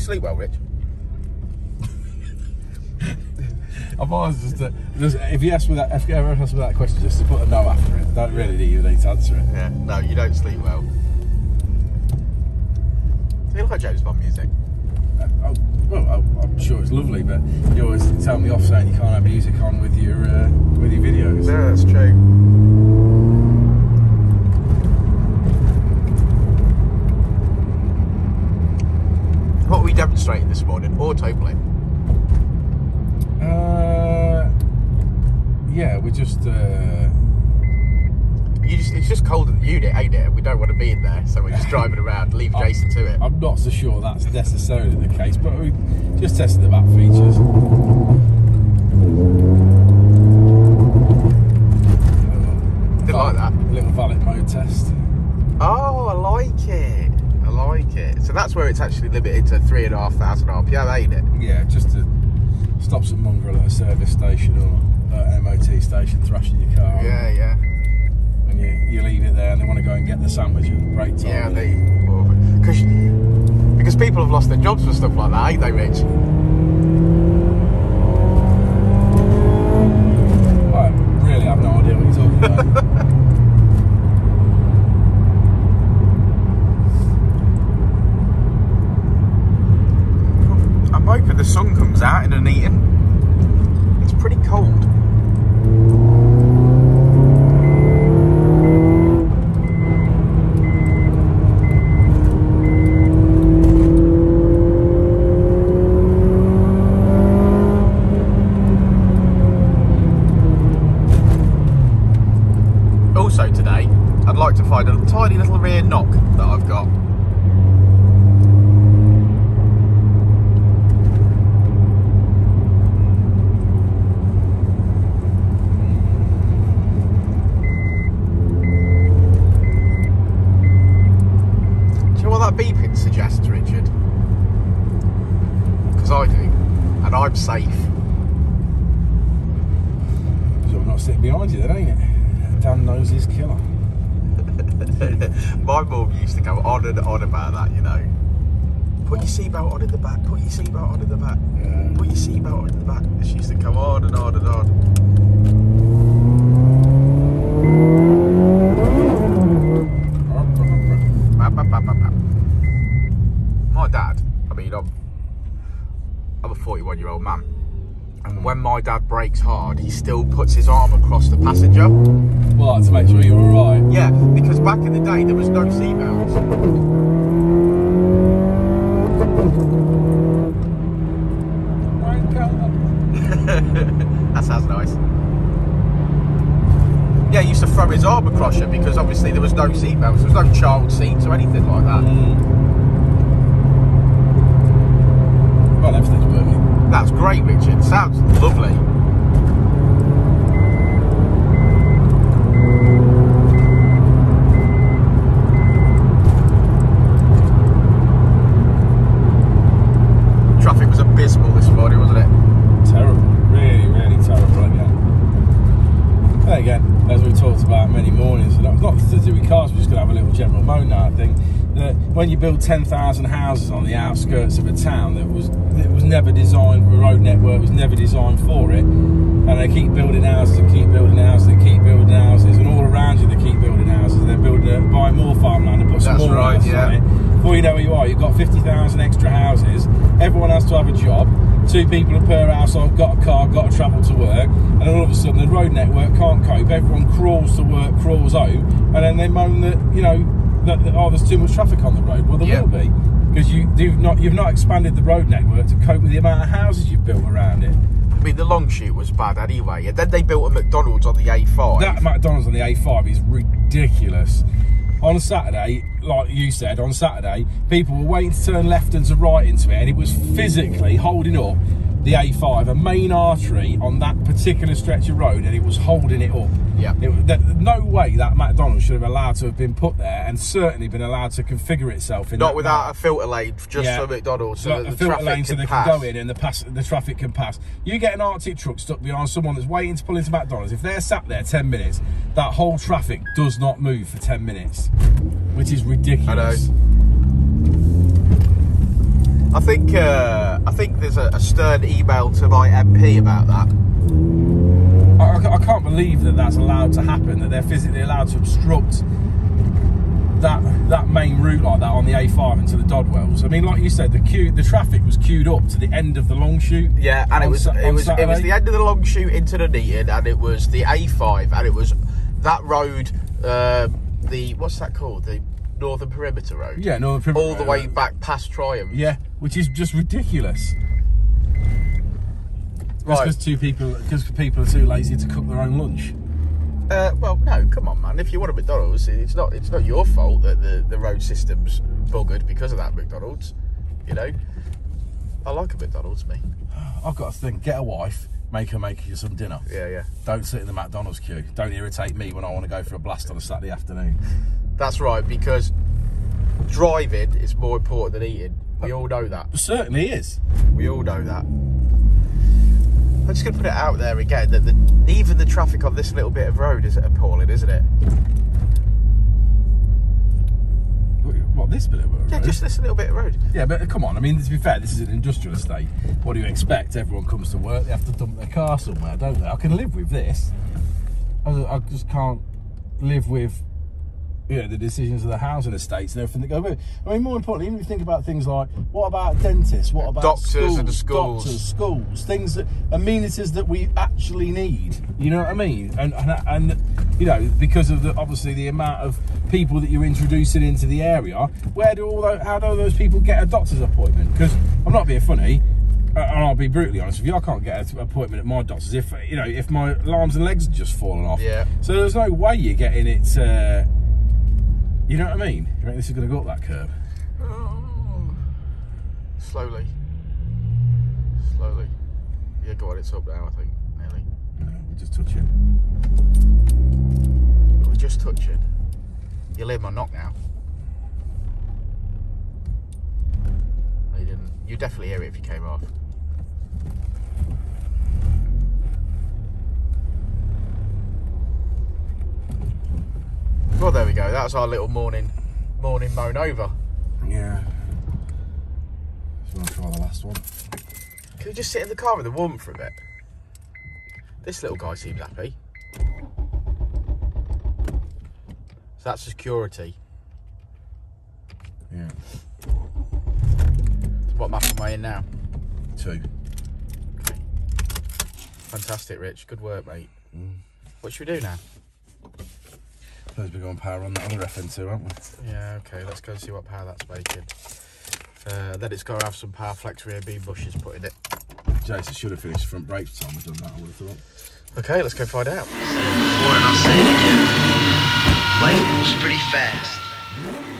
you sleep well, Rich? I've always just if you ask me that, if everyone asks me that question, just to put a no after it. Don't really need to answer it. Yeah, no, you don't sleep well. Do you like James Bond music? I'm sure it's lovely, but you always tell me off saying you can't have music on with your videos. No, that's true. What were we demonstrating this morning? Autoplay. Yeah, we just. It's just cold in the unit, ain't it? We don't want to be in there, so we're just driving around, leave Jason to it. I'm not so sure that's necessarily the case, but we just tested the map features. Did like that? Little valid mode test. Oh, I like it. I like it. So that's where it's actually limited to 3,500 RPM, ain't it? Yeah, just to stop some mongrel at a service station or an MOT station thrashing your car. Yeah, yeah. And you leave it there and they want to go and get the sandwich at the break time. Yeah, they because people have lost their jobs for stuff like that, ain't they, Rich? I really have no idea what you're talking about. I'm hoping the sun comes out in Nuneaton. It's pretty cold. A tiny little rear knock that I've got. Do you know what that beeping suggests, Richard? Because I do, and I'm safe. So I'm not sitting behind you, then, ain't it? Dan knows his killer. My mum used to go on and on about that, you know. Put your seatbelt on in the back, put your seatbelt on in the back, yeah. Put your seatbelt on in the back. She used to go on and on and on. My dad, I mean, I'm a 41-year-old man. And when my dad brakes hard, he still puts his arm across the passenger. Well, to make sure you're all right. Yeah, because back in the day, there was no seatbelts. That sounds nice. Yeah, he used to throw his arm across you because obviously there was no seatbelts. There was no child seats or anything like that. Well, everything's working. That's great, Richard. Sounds lovely. When you build 10,000 houses on the outskirts of a town that was never designed, the road network was never designed for it, and they keep building houses and keep building houses and keep building houses, and all around you they keep building houses, and then buy more farmland and put some more houses on it. Before you know where you are, you've got 50,000 extra houses. Everyone has to have a job. 2 people per household got a car, got to travel to work, and all of a sudden the road network can't cope. Everyone crawls to work, crawls home, and then they moan that, you know, oh, there's too much traffic on the road. Well, there will be, because you've not expanded the road network to cope with the amount of houses you've built around it. I mean, the long shoot was bad anyway, and then they built a McDonald's on the A5. That McDonald's on the A5 is ridiculous. On Saturday, like you said, on Saturday, people were waiting to turn left and to right into it, and it was physically holding up the A5, a main artery on that particular stretch of road, and it was holding it up. Yeah. No way that McDonald's should have allowed to have been put there, and certainly been allowed to configure itself in. Not without a filter lane, just for McDonald's, so that the traffic can pass. So they can go in and the traffic can pass. You get an Arctic truck stuck behind someone that's waiting to pull into McDonald's. If they're sat there 10 minutes, that whole traffic does not move for 10 minutes, which is ridiculous. I know. I think there's a stern email to my MP about that. I can't believe that that's allowed to happen, that they're physically allowed to obstruct that main route like that on the A5 into the Dodwells. I mean, like you said, the traffic was queued up to the end of the long shoot. Yeah, and it was the end of the long shoot into the Nuneaton, and it was the A5, and it was that road, the what's that called, the Northern Perimeter Road. Yeah, Northern Perimeter Road. All the way back past Triumph. Yeah, which is just ridiculous. Right. That's because people are too lazy to cook their own lunch. Well, no, come on, man. If you want a McDonald's, it's not your fault that the road system's buggered because of that McDonald's. You know, I like a McDonald's, me. I've got to think. Get a wife, make her make you some dinner. Yeah, yeah. Don't sit in the McDonald's queue. Don't irritate me when I want to go for a blast on a Saturday afternoon. That's right, because driving is more important than eating. We all know that. It certainly is. We all know that. I'm just going to put it out there again that even the traffic on this little bit of road is appalling, isn't it? What, this bit of road? Yeah, just this little bit of road. Yeah, but come on, I mean, to be fair, this is an industrial estate. What do you expect? Everyone comes to work, they have to dump their car somewhere, don't they? I can live with this. I just can't live with, you know, the decisions of the housing estates and everything that go with it. I mean, more importantly, even if you think about things like, what about dentists? What about doctors, schools, things that, amenities that we actually need, you know what I mean? And you know, because of obviously the amount of people that you're introducing into the area, how do all those people get a doctor's appointment? Because I'm not being funny, and I'll be brutally honest with you, I can't get an appointment at my doctor's if my arms and legs are just falling off. Yeah. So there's no way you're getting it. You know what I mean? You reckon this is going to go up that curb? Oh. Slowly. Slowly. Yeah, go on, it's up now, I think, nearly. No, we're just touching. We're just touching. You'll hear my knock now. No, you didn't. You'd definitely hear it if you came off. Well, there we go. That's our little morning moan over. Yeah. Just want to try the last one. Can we just sit in the car in the warm for a bit? This little guy seems happy. So that's security. Yeah. So what map am I in now? 2. Okay. Fantastic, Rich. Good work, mate. Mm. What should we do now? We're going power on that other FN2, aren't we? Yeah, okay, let's go and see what power that's making. Then it's got to have some power flex rear beam bushes put in it. Jason should have finished front brakes time, I've done that, I would have thought. Okay, let's go find out. I'll say it again. Lightning was pretty fast.